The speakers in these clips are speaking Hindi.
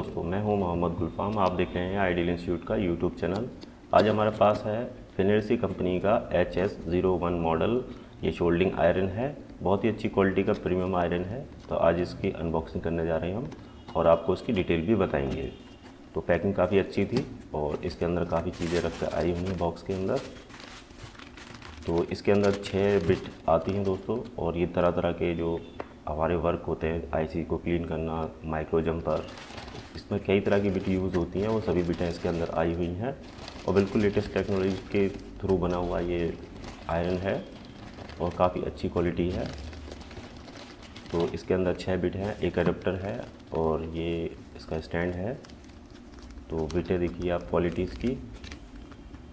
दोस्तों, मैं हूं मोहम्मद गुलफाम। आप देख रहे हैं आइडियल इंस्टीट्यूट का यूट्यूब चैनल। आज हमारे पास है फिनर्सी कंपनी का HH01 मॉडल। ये शोल्डिंग आयरन है, बहुत ही अच्छी क्वालिटी का प्रीमियम आयरन है। तो आज इसकी अनबॉक्सिंग करने जा रहे हैं हम और आपको इसकी डिटेल भी बताएँगे। तो पैकिंग काफ़ी अच्छी थी और इसके अंदर काफ़ी चीज़ें रख कर आई हुई हैं बॉक्स के अंदर। तो इसके अंदर 6 बिट आती हैं दोस्तों, और ये तरह तरह के जो हमारे वर्क होते हैं, आईसी को क्लीन करना, माइक्रो जंपर, इसमें कई तरह की बिट यूज़ होती हैं, वो सभी बिटें इसके अंदर आई हुई हैं। और बिल्कुल लेटेस्ट टेक्नोलॉजी के थ्रू बना हुआ ये आयरन है और काफ़ी अच्छी क्वालिटी है। तो इसके अंदर 6 बिट हैं, एक अडेप्टर है और ये इसका स्टैंड है। तो बिटें देखिए आप क्वालिटी इसकी,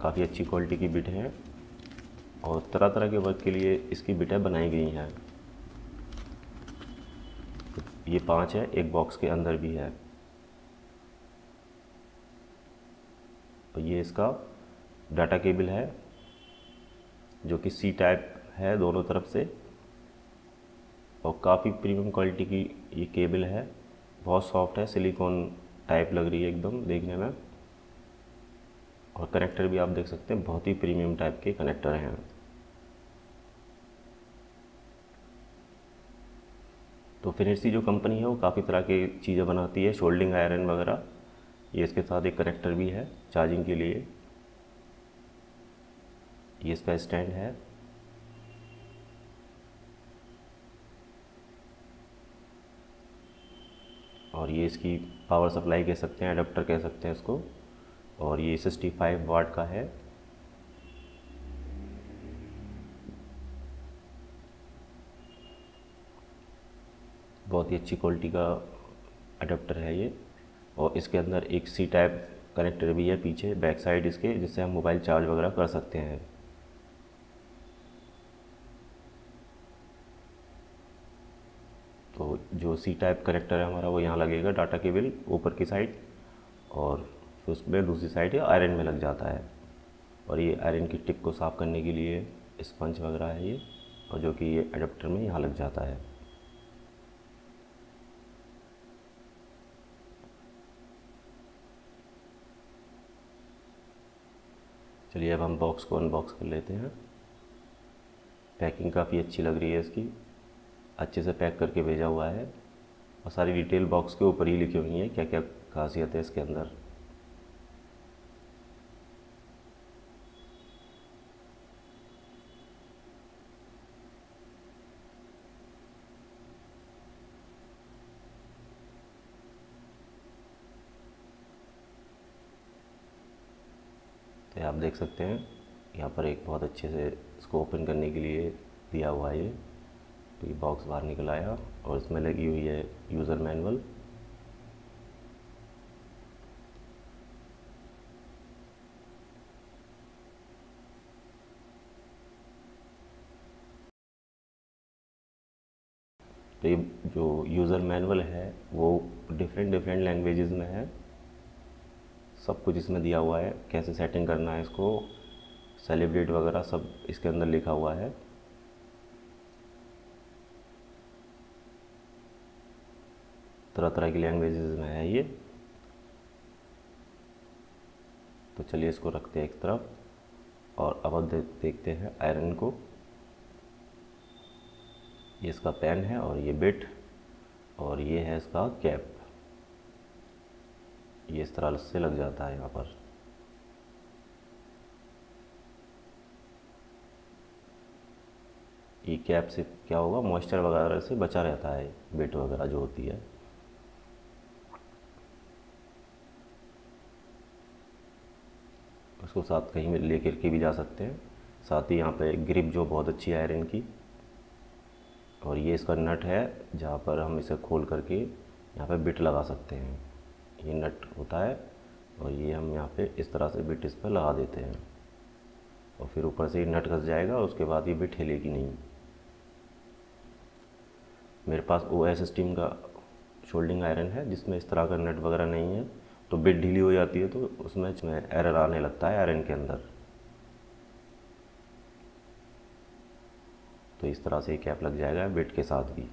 काफ़ी अच्छी क्वालिटी की बिट हैं और तरह तरह के वर्क के लिए इसकी बिटें बनाई गई हैं। ये 5 है, एक बॉक्स के अंदर भी है। और ये इसका डाटा केबल है जो कि सी टाइप है दोनों तरफ से, और काफ़ी प्रीमियम क्वालिटी की ये केबल है। बहुत सॉफ्ट है, सिलिकॉन टाइप लग रही है एकदम देखने में। और कनेक्टर भी आप देख सकते हैं, बहुत ही प्रीमियम टाइप के कनेक्टर हैं। तो फिनर्सी जो कंपनी है वो काफ़ी तरह की चीज़ें बनाती है, शोल्डिंग आयरन वगैरह। ये इसके साथ एक कनेक्टर भी है चार्जिंग के लिए। ये इसका स्टैंड है। और ये इसकी पावर सप्लाई कह सकते हैं, अडेप्टर कह सकते हैं इसको। और ये 65 वाट का है। बहुत ही अच्छी क्वालिटी का अडेप्टर है ये। और इसके अंदर एक सी टाइप कनेक्टर भी है पीछे बैक साइड इसके, जिससे हम मोबाइल चार्ज वगैरह कर सकते हैं। तो जो सी टाइप कनेक्टर है हमारा वो यहाँ लगेगा डाटा केबल ऊपर की साइड, और तो उसमें दूसरी साइड आयरन में लग जाता है। और ये आयरन की टिप को साफ़ करने के लिए स्पंज वगैरह है ये, और जो कि ये अडेप्टर में यहाँ लग जाता है। चलिए अब हम बॉक्स को अनबॉक्स कर लेते हैं। पैकिंग काफ़ी अच्छी लग रही है इसकी, अच्छे से पैक करके भेजा हुआ है और सारी डिटेल बॉक्स के ऊपर ही लिखी हुई है क्या क्या खासियत है इसके अंदर। आप देख सकते हैं यहाँ पर एक बहुत अच्छे से इसको ओपन करने के लिए दिया हुआ है। तो ये बॉक्स बाहर निकल आया और इसमें लगी हुई है यूज़र मैनुअल। तो ये जो यूज़र मैनुअल है वो डिफरेंट लैंग्वेजेस में है। सब कुछ इसमें दिया हुआ है, कैसे सेटिंग करना है इसको, सेलिब्रेट वगैरह सब इसके अंदर लिखा हुआ है। तरह तरह की लैंग्वेजेस में है ये। तो चलिए इसको रखते हैं एक तरफ और अब हम देखते हैं आयरन को। ये इसका पैन है और ये बिट, और ये है इसका कैप। ये इस तरह से लग जाता है यहाँ पर। ये कैप से क्या होगा, मॉइस्चर वगैरह से बचा रहता है बिट वगैरह जो होती है। उसको साथ कहीं लेकर के भी जा सकते हैं। साथ ही यहाँ पे ग्रिप जो बहुत अच्छी है आयरन की। और ये इसका नट है जहाँ पर हम इसे खोल करके यहाँ पे बिट लगा सकते हैं। ये नट होता है और ये हम यहाँ पे इस तरह से बिट इस पर लगा देते हैं और फिर ऊपर से ये नट घस जाएगा और उसके बाद ये बिट हिलेगी नहीं। मेरे पास OS का शोल्डिंग आयरन है जिसमें इस तरह का नट वगैरह नहीं है, तो बिट ढीली हो जाती है, तो उसमें एरर आने लगता है आयरन के अंदर। तो इस तरह से कैप लग जाएगा बिट के साथ भी,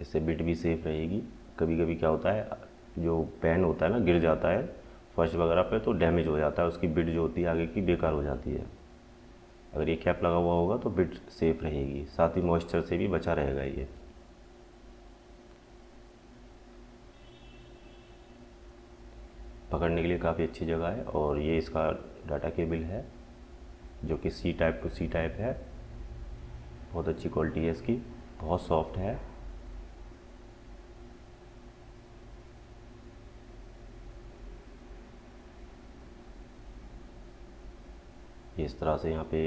इससे बिट भी सेफ रहेगी। कभी कभी क्या होता है जो पेन होता है ना गिर जाता है फर्श वगैरह पे तो डैमेज हो जाता है, उसकी बिट जो होती है आगे की बेकार हो जाती है। अगर ये कैप लगा हुआ होगा तो बिट सेफ रहेगी, साथ ही मॉइस्चर से भी बचा रहेगा ये। पकड़ने के लिए काफ़ी अच्छी जगह है और ये इसका डाटा केबल है जो कि C type to C type है। बहुत अच्छी क्वालिटी है इसकी, बहुत सॉफ्ट है। इस तरह से यहाँ पे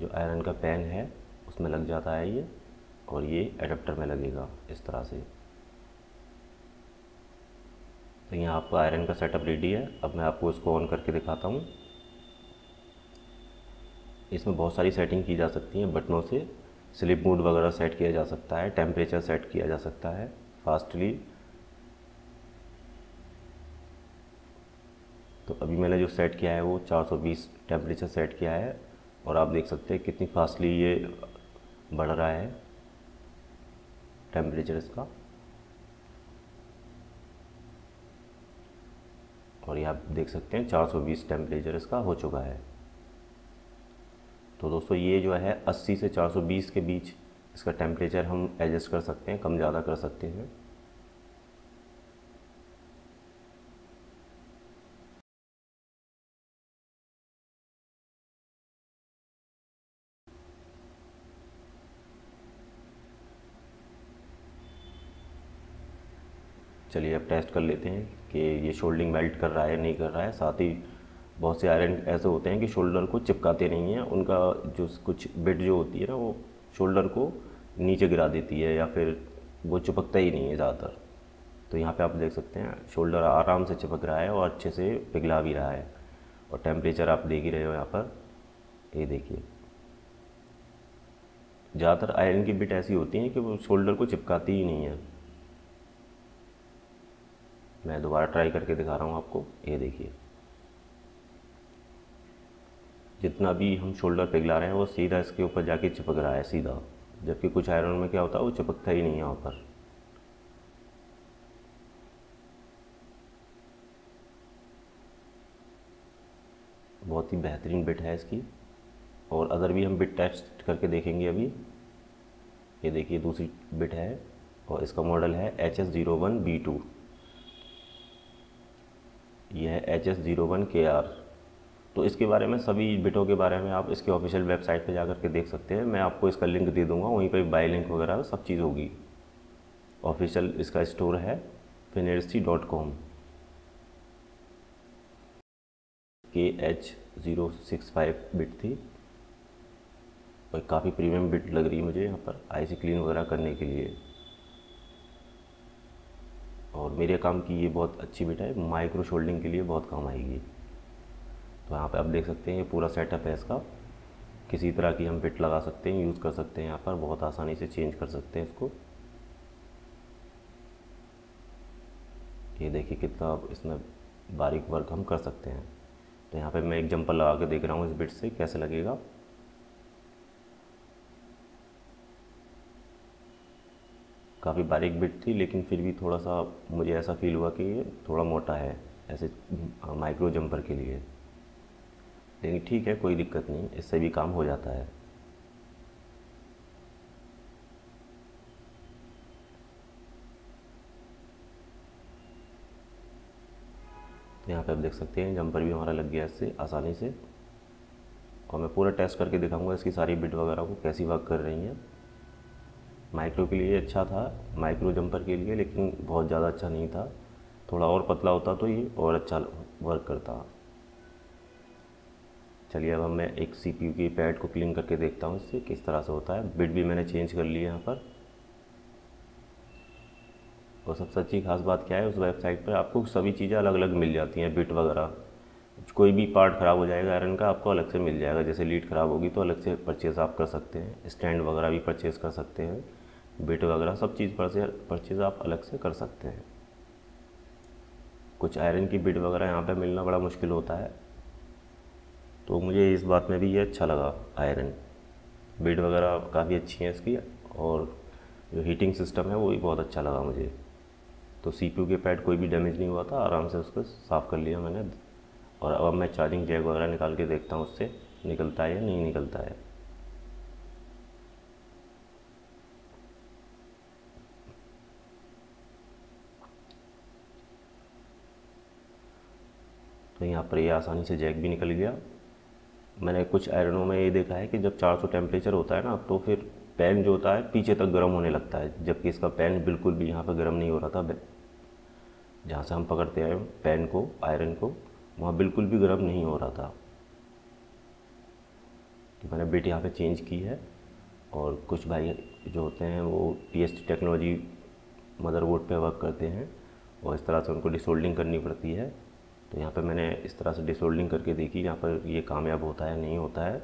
जो आयरन का पैन है उसमें लग जाता है ये, और ये एडाप्टर में लगेगा इस तरह से। तो यहाँ आपका आयरन का सेटअप रेडी है। अब मैं आपको इसको ऑन करके दिखाता हूँ। इसमें बहुत सारी सेटिंग की जा सकती हैं बटनों से। स्लिप मोड वगैरह सेट किया जा सकता है, टेम्परेचर सेट किया जा सकता है फास्टली। तो अभी मैंने जो सेट किया है वो 420 टेम्परेचर सेट किया है और आप देख सकते हैं कितनी फास्टली ये बढ़ रहा है टेम्परेचर इसका। और ये आप देख सकते हैं 420 टेम्परेचर इसका हो चुका है। तो दोस्तों ये जो है 80 से 420 के बीच इसका टेम्परेचर हम एडजस्ट कर सकते हैं, कम ज़्यादा कर सकते हैं। चलिए अब टेस्ट कर लेते हैं कि ये शोल्डिंग मेल्ट कर रहा है नहीं कर रहा है। साथ ही बहुत से आयरन ऐसे होते हैं कि शोल्डर को चिपकाते नहीं हैं, उनका जो कुछ बिट जो होती है ना वो शोल्डर को नीचे गिरा देती है या फिर वो चिपकता ही नहीं है ज़्यादातर। तो यहाँ पे आप देख सकते हैं शोल्डर आराम से चिपक रहा है और अच्छे से पिघला भी रहा है। और टेम्परेचर आप देख ही रहे हो यहाँ पर, ये देखिए। ज़्यादातर आयरन की बिट ऐसी होती हैं कि वो शोल्डर को चिपकाती ही नहीं है। मैं दोबारा ट्राई करके दिखा रहा हूँ आपको, ये देखिए। जितना भी हम शोल्डर पिघला रहे हैं वो सीधा इसके ऊपर जाके चिपक रहा है सीधा, जबकि कुछ आयरन में क्या होता है वो चिपकता ही नहीं है यहाँ पर। बहुत ही बेहतरीन बिट है इसकी। और अदर भी हम बिट टेस्ट करके देखेंगे अभी। ये देखिए दूसरी बिट है और इसका मॉडल है HH001B2। यह है HH01KR। तो इसके बारे में सभी बिटों के बारे में आप इसके ऑफिशियल वेबसाइट पर जाकर के देख सकते हैं। मैं आपको इसका लिंक दे दूंगा, वहीं पर बाय लिंक वगैरह सब चीज़ होगी। ऑफिशियल इसका स्टोर है FNIRSI.com। KH065 बिट थी और काफ़ी प्रीमियम बिट लग रही है मुझे यहाँ पर IC क्लीन वगैरह करने के लिए। और मेरे काम की ये बहुत अच्छी बिट है, माइक्रो शोल्डिंग के लिए बहुत काम आएगी। तो यहाँ पे आप देख सकते हैं ये पूरा सेटअप है इसका। किसी तरह की हम बिट लगा सकते हैं, यूज़ कर सकते हैं यहाँ पर, बहुत आसानी से चेंज कर सकते हैं इसको। ये देखिए कितना इसमें बारीक वर्क हम कर सकते हैं। तो यहाँ पे मैं एक जंपर लगा के देख रहा हूँ इस बिट से कैसे लगेगा। काफ़ी बारीक बिट थी लेकिन फिर भी थोड़ा सा मुझे ऐसा फील हुआ कि ये थोड़ा मोटा है ऐसे माइक्रो जंपर के लिए, लेकिन ठीक है कोई दिक्कत नहीं, इससे भी काम हो जाता है। तो यहाँ पे आप देख सकते हैं जंपर भी हमारा लग गया इससे आसानी से। और मैं पूरा टेस्ट करके दिखाऊंगा इसकी सारी बिट वगैरह को कैसी वर्क कर रही है। माइक्रो के लिए अच्छा था, माइक्रो जंपर के लिए, लेकिन बहुत ज़्यादा अच्छा नहीं था। थोड़ा और पतला होता तो ये और अच्छा वर्क करता। चलिए अब मैं एक CPU के पैड को क्लीन करके देखता हूँ इससे किस तरह से होता है। बिट भी मैंने चेंज कर ली है यहाँ पर। और सबसे अच्छी खास बात क्या है, उस वेबसाइट पर आपको सभी चीज़ें अलग अलग मिल जाती हैं बिट वगैरह। कोई भी पार्ट ख़राब हो जाएगा आयरन का आपको अलग से मिल जाएगा। जैसे लीड ख़राब होगी तो अलग से परचेज़ आप कर सकते हैं, स्टैंड वगैरह भी परचेज़ कर सकते हैं, बिट वगैरह सब चीज़ परचेज़ आप अलग से कर सकते हैं। कुछ आयरन की बिट वगैरह यहाँ पर मिलना बड़ा मुश्किल होता है, तो मुझे इस बात में भी ये अच्छा लगा। आयरन बिट वगैरह काफ़ी अच्छी हैं इसकी और जो हीटिंग सिस्टम है वो भी बहुत अच्छा लगा मुझे। तो CPU के पैड कोई भी डैमेज नहीं हुआ था, आराम से उसको साफ़ कर लिया मैंने। और अब मैं चार्जिंग जैक वगैरह निकाल के देखता हूँ उससे निकलता है या नहीं निकलता है। तो यहाँ पर ये आसानी से जैक भी निकल गया। मैंने कुछ आयरनों में ये देखा है कि जब 400 टेम्परेचर होता है ना, तो फिर पैन जो होता है पीछे तक गर्म होने लगता है, जबकि इसका पैन बिल्कुल भी यहाँ पर गर्म नहीं हो रहा था। जहाँ से हम पकड़ते हैं पैन को, आयरन को, वहाँ बिल्कुल भी गर्म नहीं हो रहा था। तो मैंने बिट यहाँ पे चेंज की है। और कुछ भाई जो होते हैं वो TST टेक्नोलॉजी मदरबोर्ड पे वर्क करते हैं और इस तरह से उनको डिसोल्डिंग करनी पड़ती है। तो यहाँ पे मैंने इस तरह से डिसोल्डिंग करके देखी यहाँ पर ये कामयाब होता है नहीं होता है।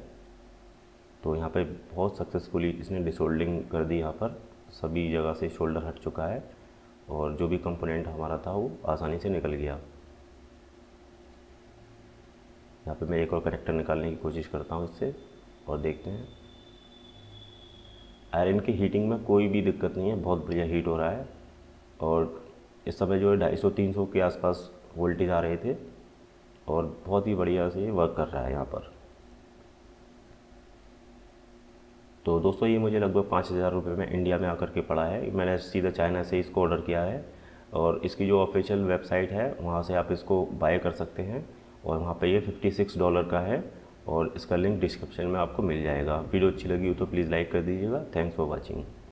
तो यहाँ पे बहुत सक्सेसफुली इसने डिसोल्डिंग कर दी, यहाँ पर सभी जगह से शोल्डर हट चुका है और जो भी कंपोनेंट हमारा था वो आसानी से निकल गया। यहाँ पे मैं एक और कनेक्टर निकालने की कोशिश करता हूँ इससे और देखते हैं। आयरन की हीटिंग में कोई भी दिक्कत नहीं है, बहुत बढ़िया हीट हो रहा है। और इस समय जो है 250-300 के आसपास वोल्टेज आ रहे थे और बहुत ही बढ़िया से वर्क कर रहा है यहाँ पर। तो दोस्तों ये मुझे लगभग 5000 रुपये में इंडिया में आकर के पड़ा है। मैंने सीधा चाइना से इसको ऑर्डर किया है और इसकी जो ऑफिशियल वेबसाइट है वहाँ से आप इसको बाय कर सकते हैं और वहाँ पे ये $56 का है और इसका लिंक डिस्क्रिप्शन में आपको मिल जाएगा। वीडियो अच्छी लगी हो तो प्लीज़ लाइक कर दीजिएगा। Thanks for watching.